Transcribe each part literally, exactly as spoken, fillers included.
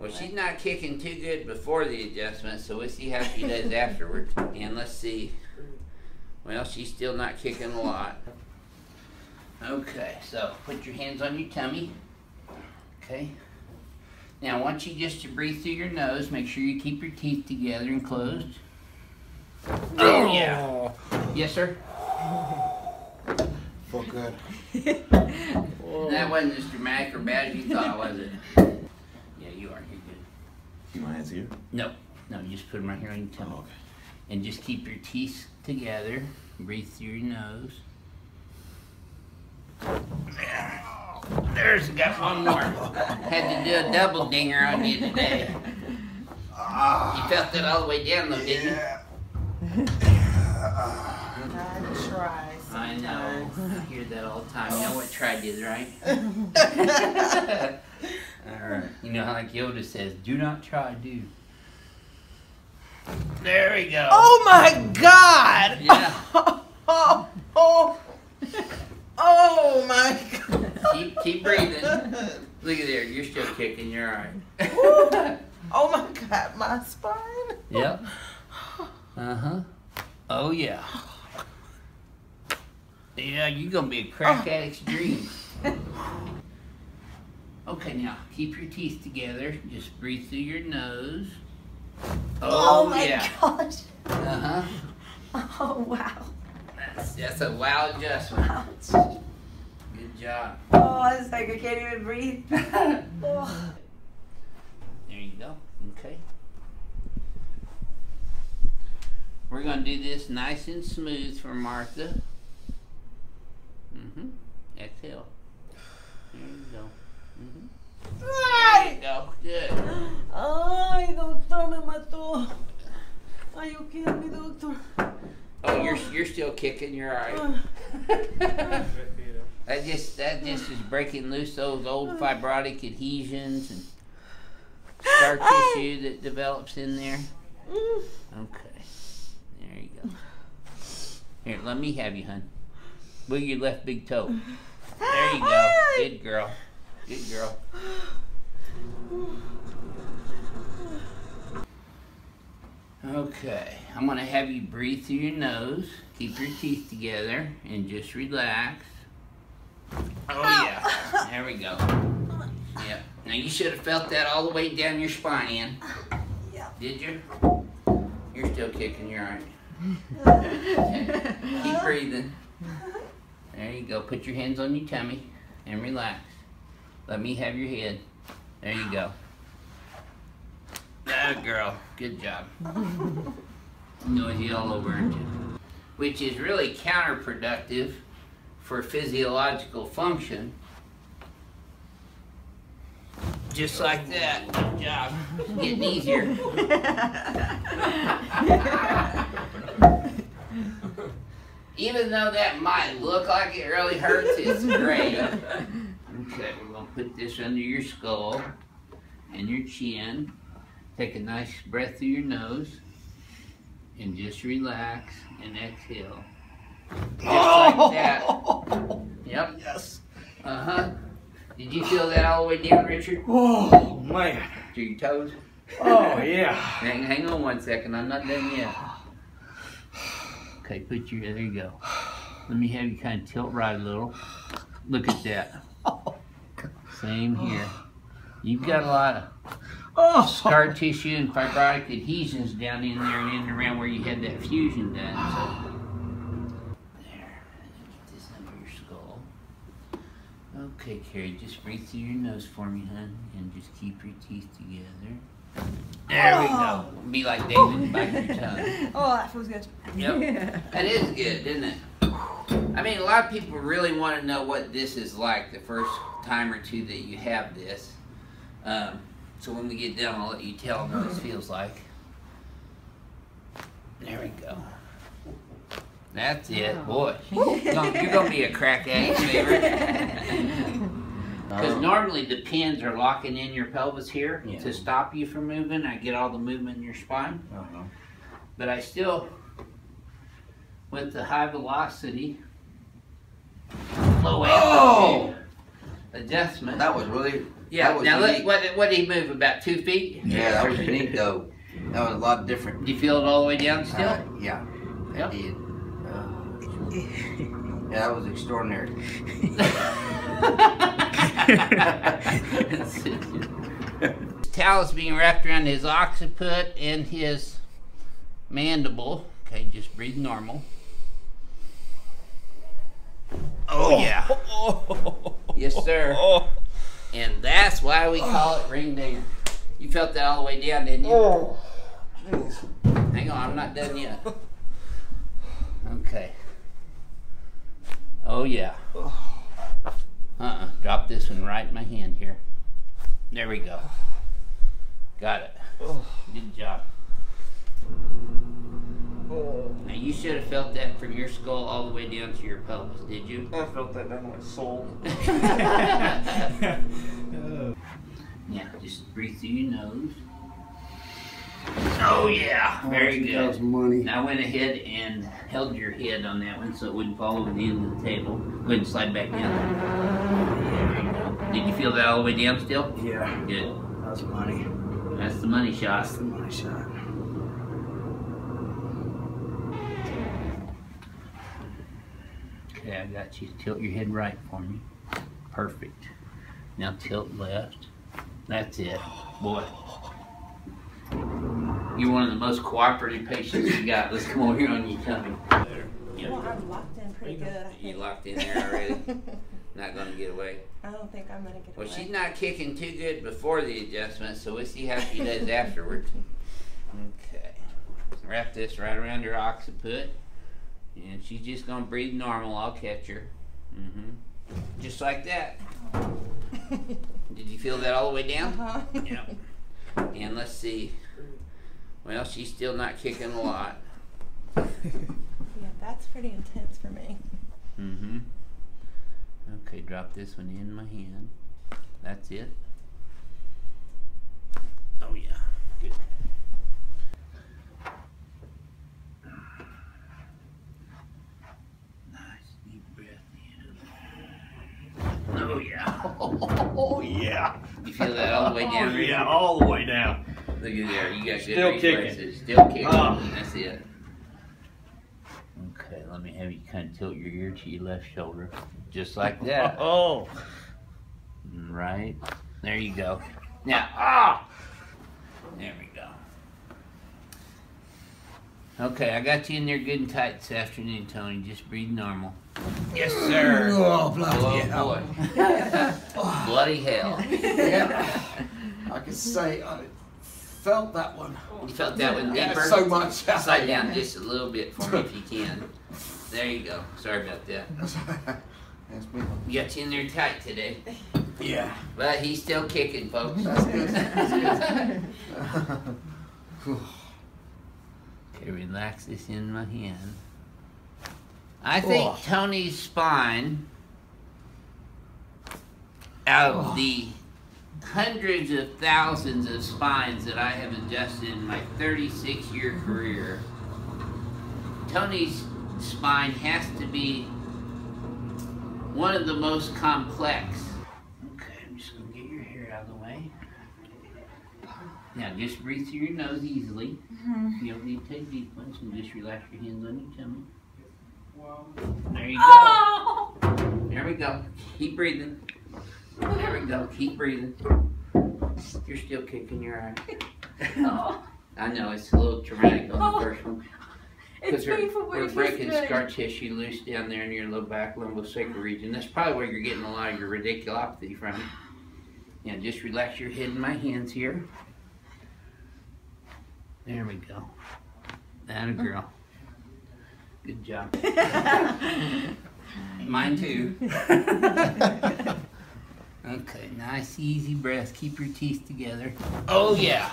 Well, she's not kicking too good before the adjustment, so we'll see how she does afterwards. And let's see. Well, she's still not kicking a lot. Okay, so put your hands on your tummy. Okay. Now, I want you just to breathe through your nose. Make sure you keep your teeth together and closed. Oh, yeah. Yes, sir? Feel good. That wasn't as dramatic or bad as you thought, was it? Yeah, you are. You're good. You want my hands here? No. No, you just put them right here on your tongue. Oh, okay. And just keep your teeth together. Breathe through your nose. There. There's got one more. Had to do a double dinger on you today. You felt that all the way down, though, didn't you? Yeah. I try sometimes. I know. I hear that all the time. You know what tried is, right? All right. You know how like Yoda says, do not try, do. There we go. Oh, my God. Yeah. Oh, oh, oh. Oh, my God. Keep, keep breathing. Look at there. You're still kicking. You're all right. Ooh. Oh, my God. My spine. Yep. Uh-huh. Oh, yeah. Yeah, you're going to be a crack oh. addict's dream. Okay, now, keep your teeth together. Just breathe through your nose. Oh, oh my yeah. gosh. Uh-huh. Oh, wow. That's, that's a wow adjustment. Ouch. Good job. Oh, it's like I can't even breathe. Oh. There you go. Okay. We're going to do this nice and smooth for Martha. Mm-hmm. Exhale. There you go. Mm-hmm. There you go. Good. Ay, doctor, me mató. Are you kidding me, doctor? Oh, you're you're still kicking. You're all right. That just that just is breaking loose those old fibrotic adhesions and scar tissue that develops in there. Okay. There you go. Here, let me have you, hun. Wiggle your left big toe. There you go. Good girl. Good girl. Okay. I'm going to have you breathe through your nose. Keep your teeth together and just relax. Oh, yeah. There we go. Yep. Now, you should have felt that all the way down your spine, Ann. Did you? You're still kicking. You're all right. Keep breathing. There you go. Put your hands on your tummy and relax. Let me have your head. There you go. Good girl. Good job. Noisy all over, aren't you? Which is really counterproductive for physiological function. Just like that. Good job. It's getting easier. Even though that might look like it really hurts, it's great. Okay, we're going to put this under your skull and your chin. Take a nice breath through your nose and just relax and exhale. Just like that. Yep. Yes. Uh-huh. Did you feel that all the way down, Richard? Oh, man. Through your toes? Oh, yeah. Hang, hang on one second. I'm not done yet. Okay, put your, there you go. Let me have you kind of tilt right a little. Look at that. Same here. You've got a lot of scar tissue and fibrotic adhesions down in there and in and around where you had that fusion done. So. There, get this under your skull. Okay, Carrie, just breathe through your nose for me, hon, and just keep your teeth together. There we go. Be like David, bite your tongue. Oh, that feels good. Yep. That is good, isn't it? I mean, a lot of people really want to know what this is like the first time or two that you have this. Um, so when we get done, I'll let you tell them what it feels like. There we go. That's it. Oh. Boy, you're going to be a crack ass favorite. Because normally the pins are locking in your pelvis here yeah. to stop you from moving. I get all the movement in your spine. Uh-huh. But I still, with the high velocity, low amplitude oh! adjustment. That was really Yeah. Now look, what, what did he move? About two feet? Yeah, that was unique though. That was a lot different. Did you feel it all the way down still? Uh, yeah. Yep. I did. Uh, yeah, that was extraordinary. Towels being wrapped around his occiput and his mandible. Okay, just breathe normal. Oh, yeah. Yes, sir. And that's why we call it ring dinger. You felt that all the way down, didn't you? Oh. Hang on, I'm not done yet. Okay. Oh, yeah. Uh-uh. Drop this one right in my hand here. There we go. Got it. Good job. Now you should have felt that from your skull all the way down to your pelvis, did you? I felt that down my soul. Yeah, just breathe through your nose. Oh yeah, very good. Now I went ahead and held your head on that one so it wouldn't fall over the end of the table. Go ahead and slide back down. There you go. Did you feel that all the way down still? Yeah. Good. That's money. That's the money shot. That's the money shot. Okay, I got you. Tilt your head right for me. Perfect. Now tilt left. That's it. Boy. You're one of the most cooperative patients you got. Let's come over here on your tummy. There. You well, I'm locked in pretty you good. You locked in there already? Not going to get away? I don't think I'm going to get well, away. Well, she's not kicking too good before the adjustment, so we'll see how she does afterwards. Okay. Wrap this right around her occiput. And she's just going to breathe normal. I'll catch her. Mm-hmm. Just like that. Did you feel that all the way down? Uh-huh. Yep. And let's see. Well, she's still not kicking a lot. Yeah, that's pretty intense for me. Mm-hmm. Okay, drop this one in my hand. That's it. Oh, yeah. Good. Oh yeah. Oh yeah. You feel that all the way down? Oh, yeah, all the way down. Look at there. You got still kicking. Still kicking. Oh. That's it. Okay, let me have you kind of tilt your ear to your left shoulder. Just like that. Oh. Right. There you go. Now, ah! There we go. Okay, I got you in there good and tight this afternoon, Tony. Just breathe normal. Yes, sir. Oh, bloody hell. Oh, bloody hell. Yeah. I can say I felt that one. You felt that one deeper? Yeah, so much. Slide down just a little bit for me if you can. There you go. Sorry about that. That's me. You got you in there tight today. Yeah. But he's still kicking, folks. That's good. That's good. Okay, relax this in my hand. I think oh. Tony's spine, out of oh. the hundreds of thousands of spines that I have adjusted in my thirty-six year career, Tony's spine has to be one of the most complex. Okay, I'm just going to get your hair out of the way. Now just breathe through your nose easily. Mm-hmm. You don't need to take deep ones, and just relax your hands on your tummy. There you go. Oh. There we go. Keep breathing. There we go. Keep breathing. You're still kicking your eye. Oh. I know, it's a little traumatic on oh. the first one. It's painful. We're, we're breaking scar tissue loose down there in your low back lumbosacral region. That's probably where you're getting a lot of your radiculopathy from. Now just relax your head in my hands here. There we go. That a girl. Good job. Mine too. Okay, nice easy breath. Keep your teeth together. Oh yeah.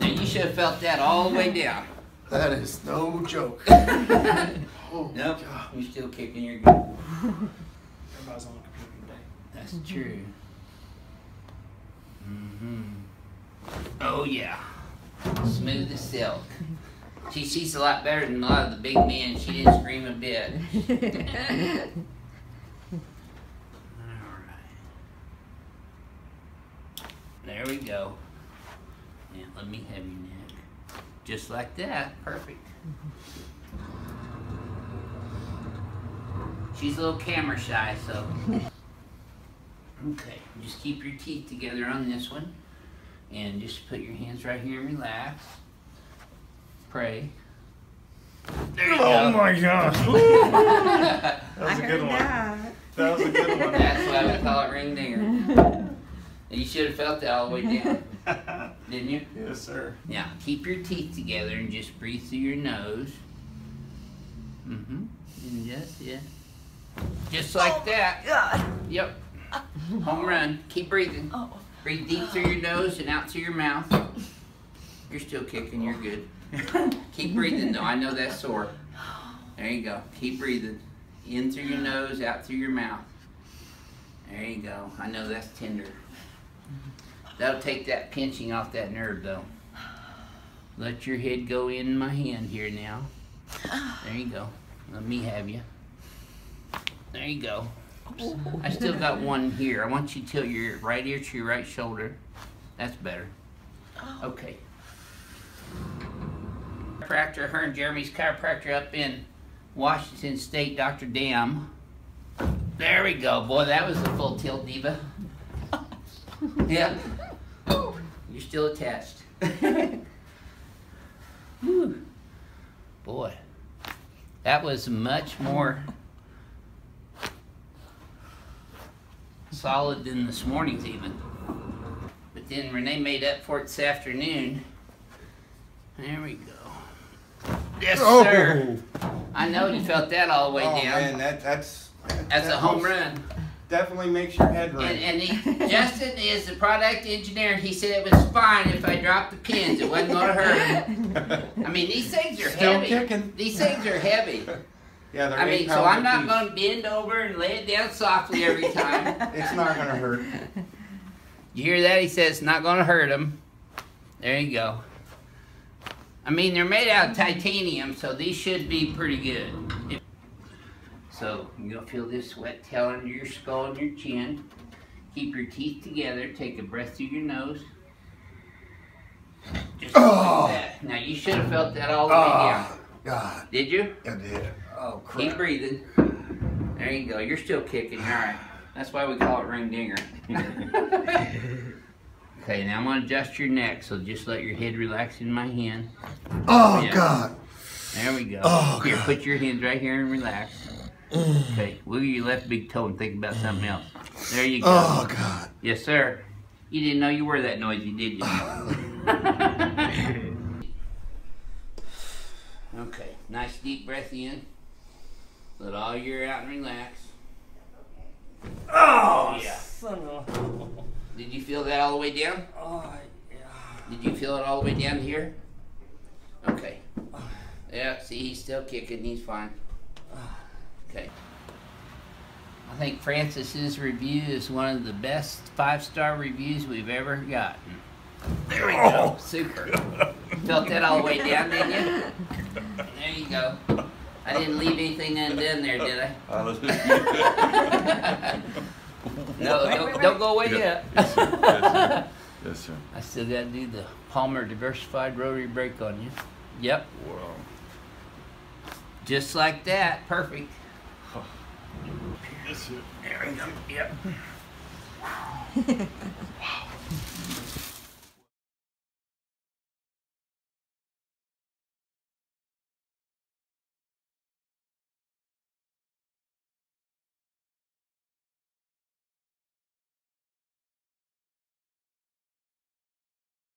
Now you should have felt that all the way down. That is no joke. Oh, nope. You're still kicking your good. Everybody's on the computer today. That's true. Mm-hmm. Oh yeah. Smooth as silk. She sees a lot better than a lot of the big men. She didn't scream a bit. All right. go. And let me have your neck. Just like that, perfect. She's a little camera shy, so. Okay, just keep your teeth together on this one. And just put your hands right here and relax. Pray. There you oh go. My gosh. That was I a good one. That. that was a good one. That's why we call it ring dinger. You should have felt that all the way down. Didn't you? Yes, sir. Now, keep your teeth together and just breathe through your nose. Mm-hmm. And just, yeah. Just like oh that. God. Yep. Home run. Keep breathing. Oh. Breathe deep through your nose and out through your mouth. You're still kicking. You're good. Keep breathing though. I know that's sore. There you go. Keep breathing. In through your nose, out through your mouth. There you go. I know that's tender. That'll take that pinching off that nerve though. Let your head go in my hand here now. There you go. Let me have you. There you go. I still got one here. I want you to tilt your right ear to your right shoulder. That's better. Okay. Chiropractor, her and Jeremy's chiropractor up in Washington State, Doctor Dam. There we go. Boy, that was a full tilt, diva. Yeah. You're still attached. Whew. Boy, that was much more solid than this morning's even. But then Renee made up for it this afternoon. There we go. Yes, oh. sir. I know you felt that all the way oh, down. Man, that, that's that, that's that a home run. Definitely makes your head ring. And, and he, Justin is the product engineer. He said it was fine if I dropped the pins. It wasn't going to hurt. I mean, these things are Still heavy. Kicking. These things are heavy. Yeah, I mean, so I'm not going to bend over and lay it down softly every time. It's not going to hurt. You hear that? He says it's not going to hurt them. There you go. I mean, they're made out of titanium, so these should be pretty good. So you'll feel this wet tail under your skull and your chin. Keep your teeth together. Take a breath through your nose. Just oh. like that. Now, you should have felt that all the oh. way down. God. Did you? I did. Oh, crap. Keep breathing. There you go. You're still kicking. All right. That's why we call it ring dinger. Okay, now I'm going to adjust your neck, so just let your head relax in my hand. Oh, yeah. God. There we go. Oh, here, God. Put your hands right here and relax. Okay, wiggle your left big toe and think about something else. There you go. Oh, God. Yes, sir. You didn't know you were that noisy, did you? Okay, nice deep breath in. Let all your out and relax. Oh, yeah. Son of a... Did you feel that all the way down? Oh, yeah. Did you feel it all the way down here? Okay. Yeah, see, he's still kicking. He's fine. Okay. I think Francis's review is one of the best five-star reviews we've ever gotten. There we go. Oh, super. God. Felt that all the way down, didn't you? There you go. I didn't leave anything undone there, did I? Uh, no, don't, don't go away yeah. yet. Yes, sir. Yes, sir. Yes, sir. I still got to do the Palmer Diversified Rotary Brake on you. Yep. Wow. Just like that. Perfect. Yes, sir. There we go. Yep.